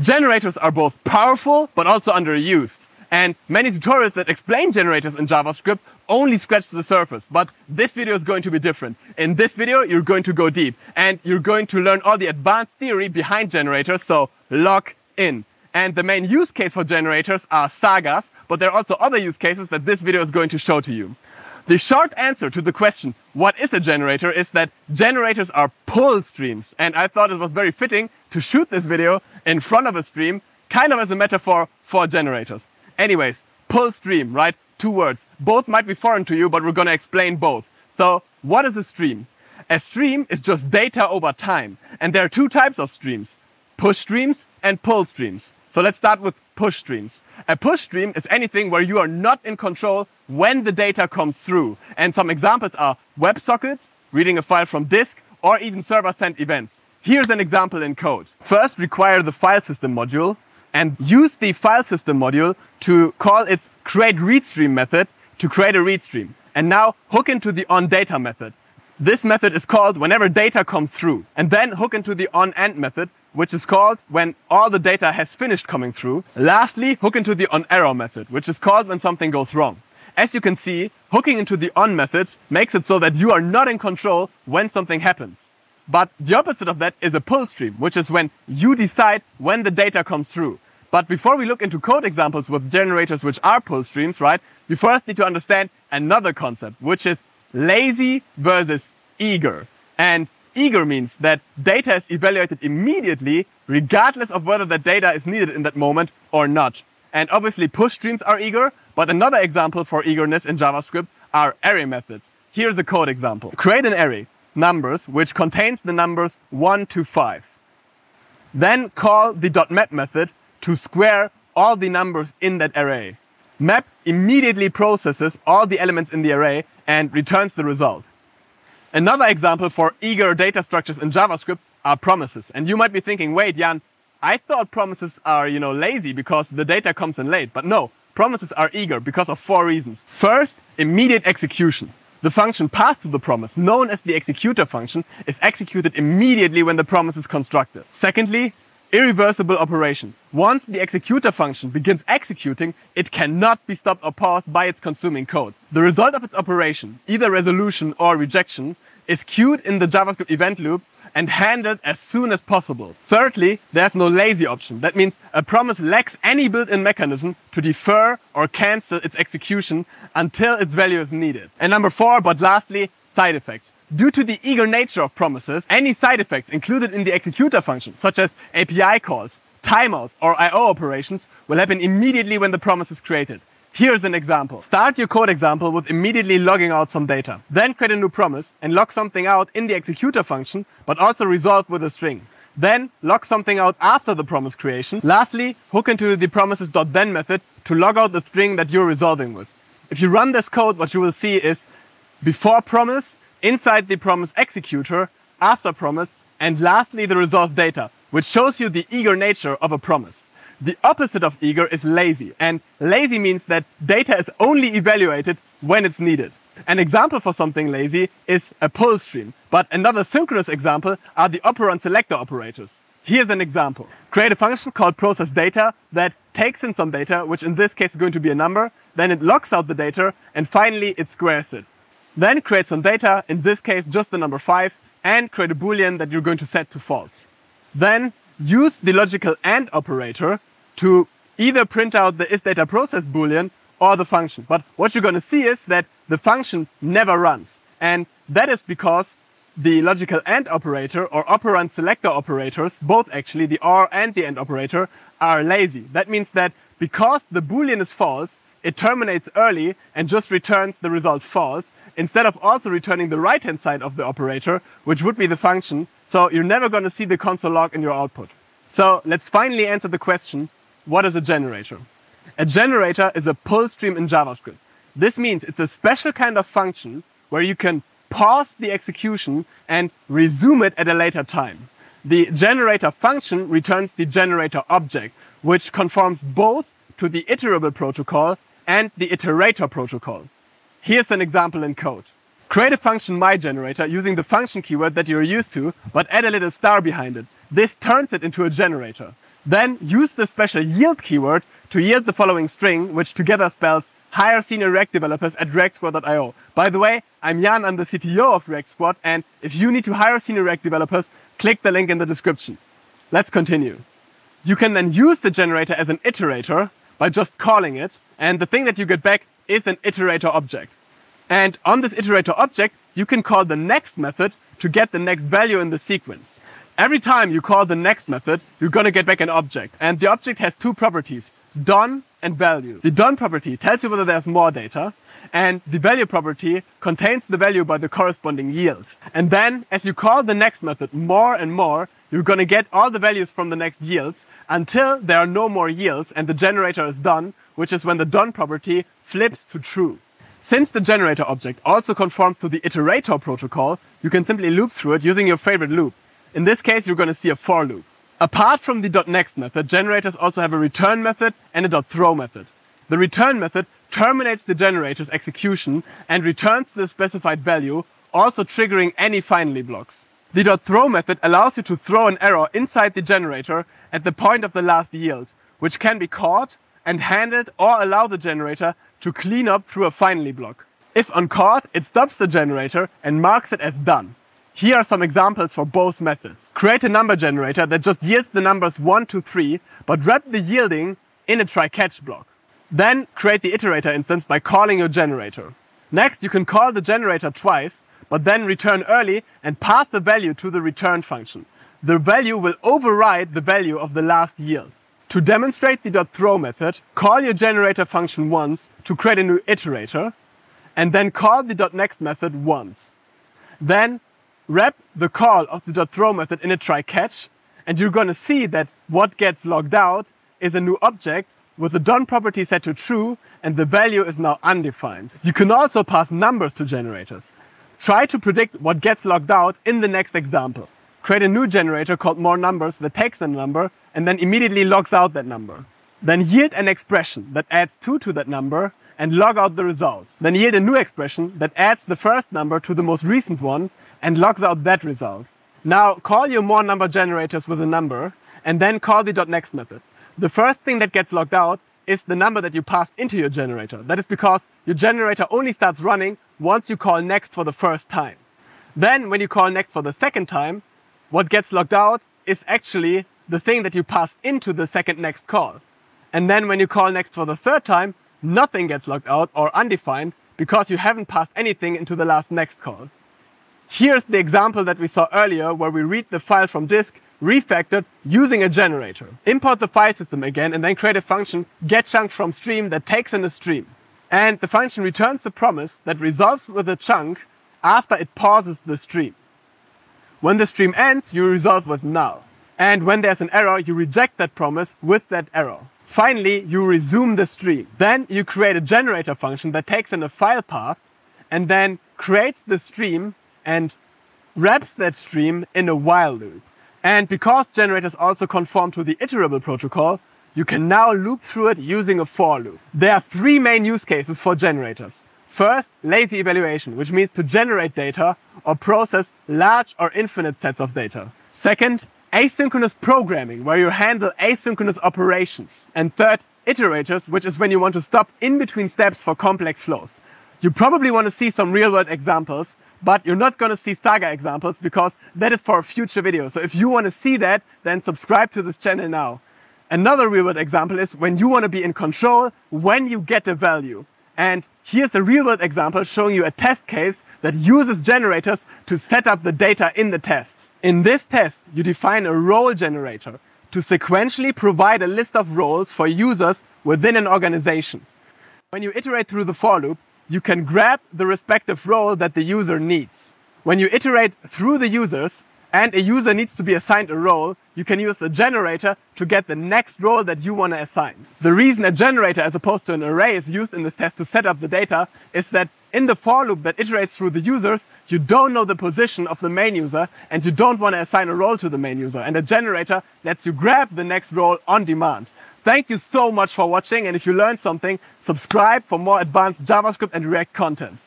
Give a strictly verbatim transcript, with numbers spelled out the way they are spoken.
Generators are both powerful but also underused. And many tutorials that explain generators in JavaScript only scratch the surface, but this video is going to be different. In this video, you're going to go deep and you're going to learn all the advanced theory behind generators, so lock in. And the main use case for generators are sagas, but there are also other use cases that this video is going to show to you. The short answer to the question, what is a generator, is that generators are pull streams. And I thought it was very fitting to shoot this video in front of a stream, kind of as a metaphor for generators. Anyways, pull stream, right? Two words. Both might be foreign to you, but we're going to explain both. So, what is a stream? A stream is just data over time. And there are two types of streams. Push streams and pull streams. So let's start with push streams. A push stream is anything where you are not in control when the data comes through. And some examples are WebSockets, reading a file from disk, or even server-sent events. Here's an example in code. First, require the file system module and use the file system module to call its createReadStream method to create a read stream. And now hook into the onData method. This method is called whenever data comes through. And then hook into the onEnd method, which is called when all the data has finished coming through. Lastly, hook into the onError method, which is called when something goes wrong. As you can see, hooking into the on methods makes it so that you are not in control when something happens. But the opposite of that is a pull stream, which is when you decide when the data comes through. But before we look into code examples with generators which are pull streams, right, you first need to understand another concept, which is lazy versus eager. And eager means that data is evaluated immediately, regardless of whether the data is needed in that moment or not. And obviously push streams are eager, but another example for eagerness in JavaScript are array methods. Here's a code example. Create an array, numbers, which contains the numbers one to five. Then call the .map method to square all the numbers in that array. Map immediately processes all the elements in the array and returns the result. Another example for eager data structures in JavaScript are promises. And you might be thinking, wait, Jan, I thought promises are, you know, lazy because the data comes in late. But no, promises are eager because of four reasons. First, immediate execution. The function passed to the promise, known as the executor function, is executed immediately when the promise is constructed. Secondly, irreversible operation. Once the executor function begins executing, it cannot be stopped or paused by its consuming code. The result of its operation, either resolution or rejection, is queued in the JavaScript event loop and handled as soon as possible. Thirdly, there's no lazy option. That means a promise lacks any built-in mechanism to defer or cancel its execution until its value is needed. And number four, but lastly, side effects. Due to the eager nature of promises, any side effects included in the executor function, such as A P I calls, timeouts, or I O operations, will happen immediately when the promise is created. Here's an example. Start your code example with immediately logging out some data. Then create a new promise and log something out in the executor function, but also resolve with a string. Then log something out after the promise creation. Lastly, hook into the promises.then method to log out the string that you're resolving with. If you run this code, what you will see is before promise, inside the promise executor, after promise, and lastly the resolved data, which shows you the eager nature of a promise. The opposite of eager is lazy, and lazy means that data is only evaluated when it's needed. An example for something lazy is a pull stream, but another synchronous example are the operand selector operators. Here's an example. Create a function called processData that takes in some data, which in this case is going to be a number, then it logs out the data, and finally it squares it. Then create some data, in this case just the number five, and create a boolean that you're going to set to false. Then use the logical AND operator to either print out the isDataProcess boolean or the function. But what you're going to see is that the function never runs. And that is because the logical AND operator or operand selector operators, both actually the OR and the AND operator, are lazy. That means that because the boolean is false, it terminates early and just returns the result false, instead of also returning the right-hand side of the operator, which would be the function, so you're never going to see the console log in your output. So let's finally answer the question, what is a generator? A generator is a pull stream in JavaScript. This means it's a special kind of function where you can pause the execution and resume it at a later time. The generator function returns the generator object, which conforms both to the iterable protocol and the iterator protocol. Here's an example in code. Create a function myGenerator using the function keyword that you're used to, but add a little star behind it. This turns it into a generator. Then use the special yield keyword to yield the following string, which together spells hire senior React developers at React Squad dot i o. By the way, I'm Jan, I'm the C T O of React Squad, and if you need to hire senior React developers, click the link in the description. Let's continue. You can then use the generator as an iterator by just calling it, and the thing that you get back is an iterator object. And on this iterator object, you can call the next method to get the next value in the sequence. Every time you call the next method, you're gonna get back an object. And the object has two properties, done and value. The done property tells you whether there's more data, and the value property contains the value by the corresponding yield. And then, as you call the next method more and more, you're gonna get all the values from the next yields until there are no more yields and the generator is done, which is when the done property flips to true. Since the generator object also conforms to the iterator protocol, you can simply loop through it using your favorite loop. In this case, you're going to see a for loop. Apart from the .next method, generators also have a return method and a .throw method. The return method terminates the generator's execution and returns the specified value, also triggering any finally blocks. The .throw method allows you to throw an arrow inside the generator at the point of the last yield, which can be caught and handled or allow the generator to clean up through a finally block. If uncaught, it stops the generator and marks it as done. Here are some examples for both methods. Create a number generator that just yields the numbers one to three, but wrap the yielding in a try-catch block. Then create the iterator instance by calling your generator. Next, you can call the generator twice, but then return early and pass the value to the return function. The value will override the value of the last yield. To demonstrate the .throw method, call your generator function once to create a new iterator, and then call the .next method once. Then wrap the call of the .throw method in a try-catch, and you're gonna see that what gets logged out is a new object with the done property set to true, and the value is now undefined. You can also pass numbers to generators. Try to predict what gets logged out in the next example. Create a new generator called more numbers that takes a number and then immediately logs out that number. Then yield an expression that adds two to that number and log out the result. Then yield a new expression that adds the first number to the most recent one and logs out that result. Now call your more number generators with a number and then call the .next method. The first thing that gets logged out is the number that you passed into your generator. That is because your generator only starts running once you call next for the first time. Then when you call next for the second time, what gets logged out is actually the thing that you passed into the second next call. And then when you call next for the third time, nothing gets logged out or undefined because you haven't passed anything into the last next call. Here's the example that we saw earlier where we read the file from disk, refactored, using a generator. Import the file system again and then create a function getChunkFromStream that takes in a stream. And the function returns the promise that resolves with a chunk after it pauses the stream. When the stream ends, you resolve with null. And when there's an error, you reject that promise with that error. Finally, you resume the stream. Then you create a generator function that takes in a file path and then creates the stream and wraps that stream in a while loop. And because generators also conform to the iterable protocol, you can now loop through it using a for loop. There are three main use cases for generators. First, lazy evaluation, which means to generate data or process large or infinite sets of data. Second, asynchronous programming, where you handle asynchronous operations. And third, iterators, which is when you want to stop in between steps for complex flows. You probably want to see some real-world examples, but you're not going to see Saga examples because that is for a future video. So if you want to see that, then subscribe to this channel now. Another real-world example is when you want to be in control when you get a value. And here's a real-world example showing you a test case that uses generators to set up the data in the test. In this test, you define a role generator to sequentially provide a list of roles for users within an organization. When you iterate through the for loop, you can grab the respective role that the user needs. When you iterate through the users and a user needs to be assigned a role, you can use a generator to get the next role that you want to assign. The reason a generator as opposed to an array is used in this test to set up the data is that in the for loop that iterates through the users, you don't know the position of the main user and you don't want to assign a role to the main user, and a generator lets you grab the next role on demand. Thank you so much for watching, and if you learned something, subscribe for more advanced JavaScript and React content.